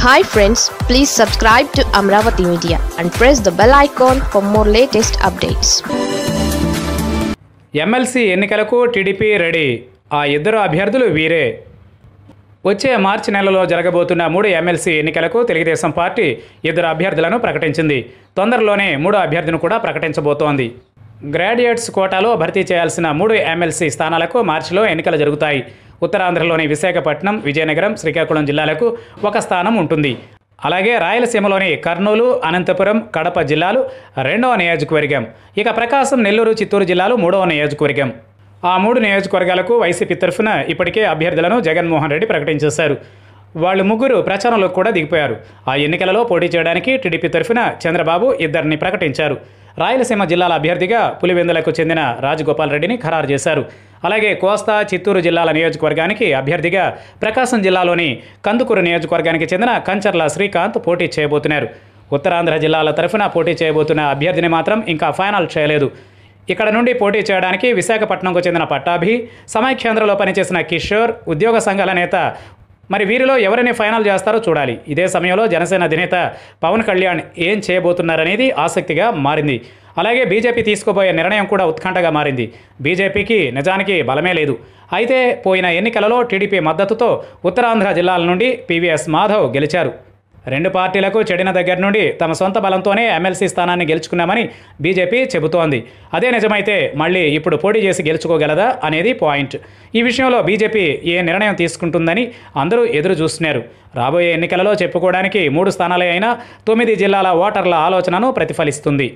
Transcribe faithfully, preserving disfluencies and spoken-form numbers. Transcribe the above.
Hi friends, please subscribe to Amaravathi Media and press the bell icon for more latest updates. M L C ఎన్నికలకు TDP ready. ఆ ఇద్దరు అభ్యర్థులు వీరే. వచ్చే మార్చి నెలలో జరగబోతున్న మూడు ఎమ్మెల్సీ ఎన్నికలకు తెలుగుదేశం పార్టీ ఇద్దరు అభ్యర్థులను ప్రకటించింది. తొందరలోనే మూడు అభ్యర్థిని కూడా ప్రకటించబోతోంది. గ్రాడ్యుయేట్స్ కోటాలో భర్తీ చేయాల్సిన మూడు ఎమ్మెల్సీ స్థానాలకు మార్చిలో ఎన్నికలు జరుగుతాయి. ఉత్తరాంధ్రలోని విశాఖపట్నం, విజయనగరం, శ్రీకాకుళం జిల్లాలకు ఒక స్థానం ఉంటుంది. అలాగే రాయలసీమలోని కర్నూలు, అనంతపురం, కడప జిల్లాలు రెండవ నియోజకవర్గం. ఇక ప్రకాశం, నెల్లూరు, చిత్తూరు జిల్లాలు మూడవ నియోజకవర్గం. ఆ మూడు నియోజకవర్గాలకు వైసీపీ తరఫున ఇప్పటికే అభ్యర్థులను జగన్మోహన్ రెడ్డి ప్రకటించేశారు. వాళ్ళు ముగ్గురు ప్రచారంలోకి కూడా దిగిపోయారు. ఆ ఎన్నికలలో పోటీ చేయడానికి టీడీపీ తరఫున చంద్రబాబు ఇద్దరిని ప్రకటించారు. రాయలసీమ జిల్లాల అభ్యర్థిగా పులివెందులకు చెందిన రాజగోపాల్ రెడ్డిని ఖరారు చేశారు. అలాగే కోస్తా, చిత్తూరు జిల్లాల నియోజకవర్గానికి అభ్యర్థిగా ప్రకాశం జిల్లాలోని కందుకూరు నియోజకవర్గానికి చెందిన కంచర్ల శ్రీకాంత్ పోటీ చేయబోతున్నారు. ఉత్తరాంధ్ర జిల్లాల తరఫున పోటీ చేయబోతున్న అభ్యర్థిని మాత్రం ఇంకా ఫైనల్ చేయలేదు. ఇక్కడ నుండి పోటీ చేయడానికి విశాఖపట్నంకు చెందిన పట్టాభి, సమైక్యాంధ్రలో పనిచేసిన కిషోర్, ఉద్యోగ సంఘాల నేత, మరి వీరిలో ఎవరిని ఫైనల్ చేస్తారో చూడాలి. ఇదే సమయంలో జనసేన అధినేత పవన్ కళ్యాణ్ ఏం చేయబోతున్నారనేది ఆసక్తిగా మారింది. అలాగే బీజేపీ తీసుకోబోయే నిర్ణయం కూడా ఉత్కంఠగా మారింది. బీజేపీకి నిజానికి బలమే లేదు. అయితే పోయిన ఎన్నికలలో టీడీపీ మద్దతుతో ఉత్తరాంధ్ర జిల్లాల నుండి పీవీఎస్ మాధవ్ గెలిచారు. రెండు పార్టీలకు చెడిన దగ్గర నుండి తమ సొంత బలంతోనే ఎమ్మెల్సీ స్థానాన్ని గెలుచుకున్నామని బీజేపీ చెబుతోంది. అదే నిజమైతే మళ్ళీ ఇప్పుడు పోటీ చేసి గెలుచుకోగలదా అనేది పాయింట్. ఈ విషయంలో బీజేపీ ఏ నిర్ణయం తీసుకుంటుందని అందరూ ఎదురు చూస్తున్నారు. రాబోయే ఎన్నికలలో చెప్పుకోవడానికి మూడు స్థానాలే అయినా తొమ్మిది జిల్లాల ఓటర్ల ఆలోచనను ప్రతిఫలిస్తుంది.